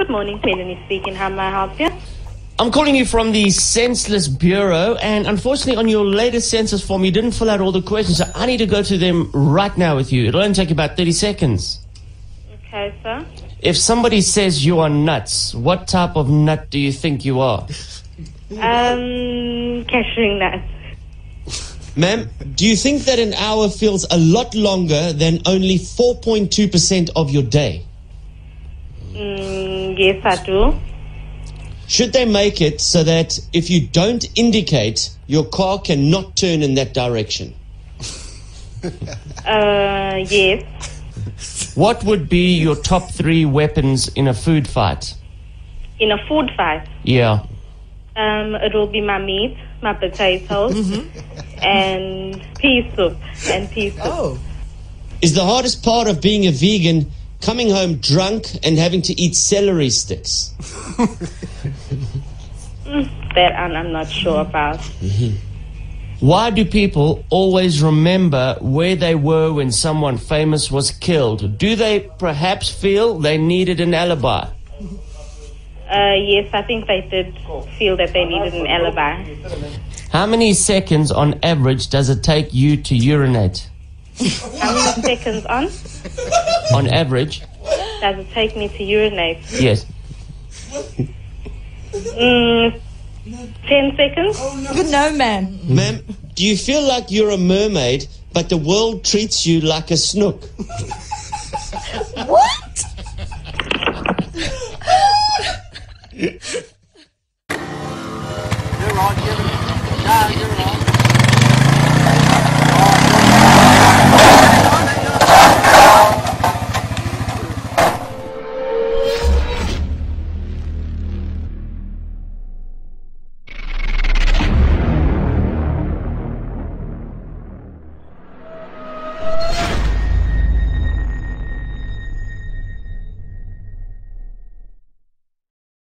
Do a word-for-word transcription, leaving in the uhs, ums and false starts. Good morning, Melanie speaking. How may I help you? I'm calling you from the Census Bureau, and unfortunately on your latest census form you didn't fill out all the questions, so I need to go to them right now with you. It'll only take about thirty seconds. Okay, sir. If somebody says you are nuts, what type of nut do you think you are? Um, cashew nuts. Ma'am, do you think that an hour feels a lot longer than only four point two percent of your day? Mm, yes, I do. Should they make it so that if you don't indicate, your car cannot turn in that direction? uh, yes. What would be your top three weapons in a food fight? In a food fight? Yeah. Um, it will be my meat, my potatoes, mm-hmm. and pea soup, and pea soup. Oh. Is the hardest part of being a vegan coming home drunk and having to eat celery sticks? That I'm, I'm not sure about. Mm-hmm. Why do people always remember where they were when someone famous was killed? Do they perhaps feel they needed an alibi? Uh, yes, I think they did feel that they needed an alibi. How many seconds on average does it take you to urinate? How many seconds on? On average. Does it take me to urinate? Yes. Mm, ten seconds? Oh, no. Good no, ma'am. Ma'am, do you feel like you're a mermaid, but the world treats you like a snook?